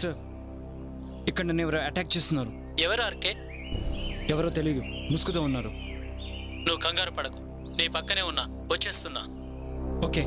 Sir इकड़ never attack RK एवरो मुस्कुतो उन्नारू कंगारू पड़कु नी पक्कने उन्ना वच्चेस्तुन्ना ओके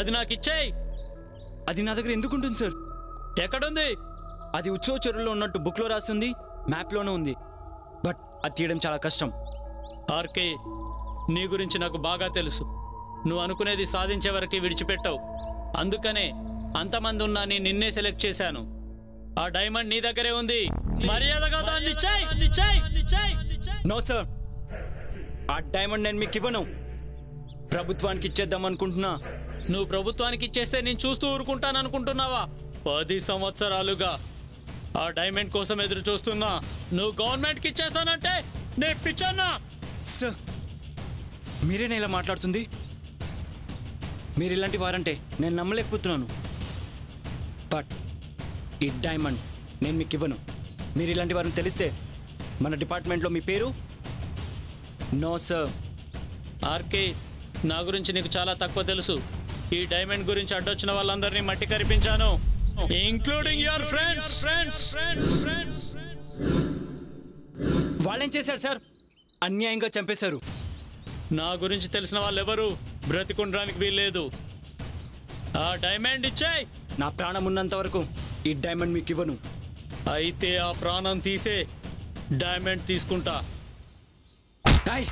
అది నాకు ఇచ్చేయ్ అది నా దగ్గర ఎందుకు ఉంటుంది సార్ ఎక్కడ ఉంది అది ఉచ్చో చెరువులో ఉన్నట్టు బుక్ లో రాసి ఉంది మ్యాప్ లోనే ఉంది బట్ అది తీయడం చాలా కష్టం ఆర్కే నీ గురించి నాకు బాగా తెలుసు నువ్వు అనుకునేది సాధించే వరకు విడిచిపెట్టావు అందుకనే అంతమంది ఉన్నా నీ నిన్నే సెలెక్ట్ చేశాను ఆ డైమండ్ నీ దగ్గరే ఉంది మర్యాదగా దాన్ని ఇచ్చేయ్ నో సార్ ఆ డైమండ్ నేను మీకు ఇవ్వను ప్రభుత్వానికి ఇచ్చేద్దాం అనుకుంటున్నా నువ్వు ప్రభుత్వానికి ఇచ్చేస్తే నేను చూస్తూ ఊరుకుంటాను అనుకుంటున్నావా 10 సంవత్సరాలుగా ఆ డైమండ్ కోసం ఎదురు చూస్తున్నా నువ్వు గవర్నమెంట్ కి ఇచ్చేస్తానంటే నే పిచ్చన్నా సర్ మీరేనే ఇలా మాట్లాడుతుంది మీరు ఇలాంటి వారంటే నేను నమ్మలేకపోతున్నాను బట్ ఈ డైమండ్ నేను మీకు ఇవ్వను మీరు ఇలాంటి వారని తెలిస్తే మన డిపార్ట్మెంట్ లో మీ పేరు నో సర్ ఆర్కే నా గురించి నీకు చాలా తక్కువ తెలుసు ఈ డైమండ్ గురించి అడ్డొచ్చిన వాళ్ళందర్నీ మట్టి కరిపించాను ఇంక్లూడింగ్ యువర్ ఫ్రెండ్స్ వాళ్ళేం చేశారు సార్ అన్యాయంగా చంపేశారు నా గురించి తెలిసిన వాళ్ళు ఎవరు బ్రతికుండడానికి వీల్లేదు ఆ డైమండ్ ఇచ్చేయ్ నా ప్రాణం ఉన్నంత వరకు ఈ డైమండ్ మీకు ఇవ్వను అయితే ఆ ప్రాణం తీసే డైమండ్ తీసుకుంటా డై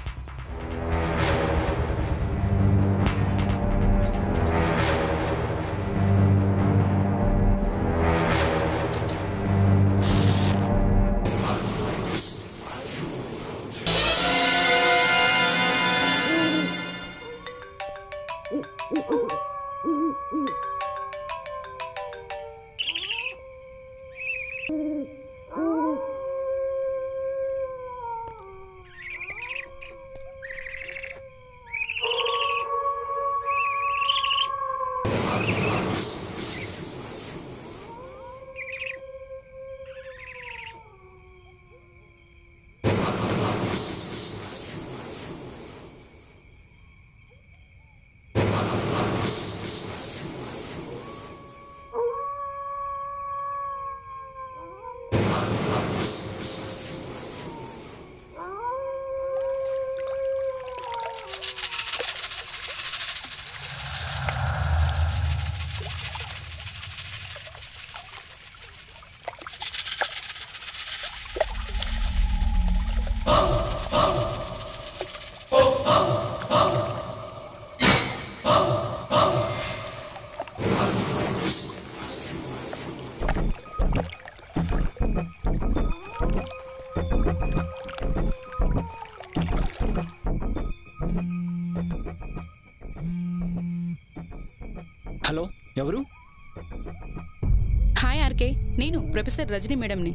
నేను ప్రొఫెసర్ రజని మేడంని.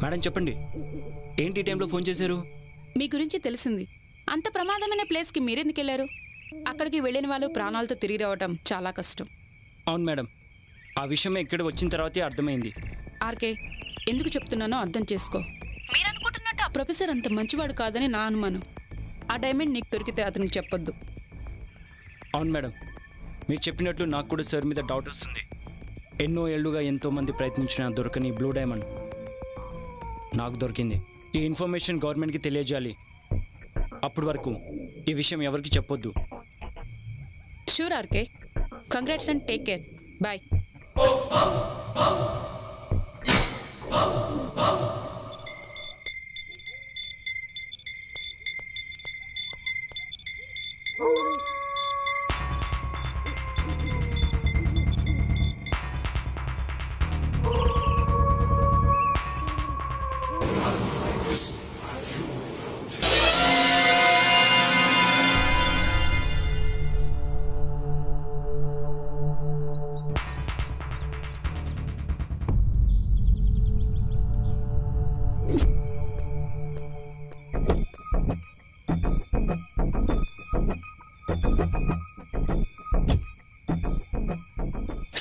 మేడం చెప్పండి, ఏంటి ఈ టైంలో ఫోన్ చేశారు? మీ గురించి తెలిసింది. అంత ప్రమాదమైన ప్లేస్కి మీరెందుకు వెళ్ళారు? అక్కడికి వెళ్ళిన వాళ్ళు ప్రాణాలతో తిరిగి రావటం చాలా కష్టం. అవును మేడం, ఆ విషయం ఇక్కడ వచ్చిన తర్వాతే అర్థమైంది. ఆర్కే, ఎందుకు చెప్తున్నానో అర్థం చేసుకో. మీరనుకుంటున్నట్టు ఆ ప్రొఫెసర్ అంత మంచివాడు కాదని నా అనుమానం. ఆ డైమండ్ నీకు దొరికితే అతనికి చెప్పొద్దు. అవును మేడం, మీరు చెప్పినట్లు నాకు కూడా సార్ మీద డౌట్ వస్తుంది. ఎన్నో ఏళ్ళుగా ఎంతోమంది ప్రయత్నించినా దొరకని బ్లూ డైమండ్ నాకు దొరికింది. ఈ ఇన్ఫర్మేషన్ గవర్నమెంట్కి తెలియజేయాలి. అప్పటి వరకు ఈ విషయం ఎవరికి చెప్పొద్దు. Sure RK, congrats and take care, bye.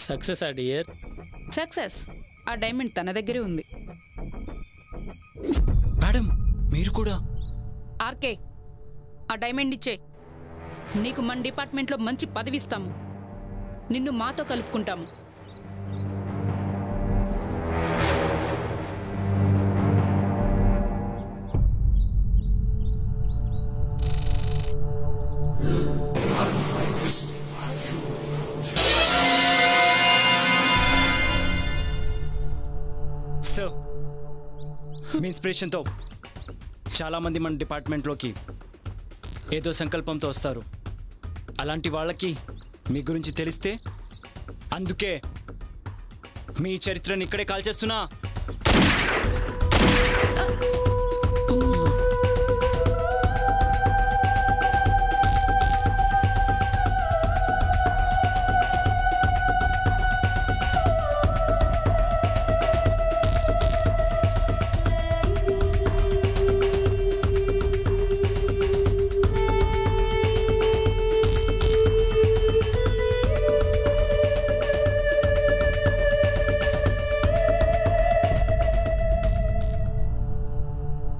Success ఆ డియర్, సక్సెస్. ఆ డైమండ్ తన దగ్గరే ఉంది. మేడం మీరు కూడా. ఆర్కే, ఆ డైమండ్ ఇచ్చే. నీకు మన డిపార్ట్మెంట్లో మంచి పదవి ఇస్తాము. నిన్ను మాతో కలుపుకుంటాము. మీ ఇన్స్పిరేషన్తో చాలామంది మన డిపార్ట్మెంట్లోకి ఏదో సంకల్పంతో వస్తారు. అలాంటి వాళ్ళకి మీ గురించి తెలిస్తే, అందుకే మీ చరిత్రను ఇక్కడే కాల్చేస్తున్నా.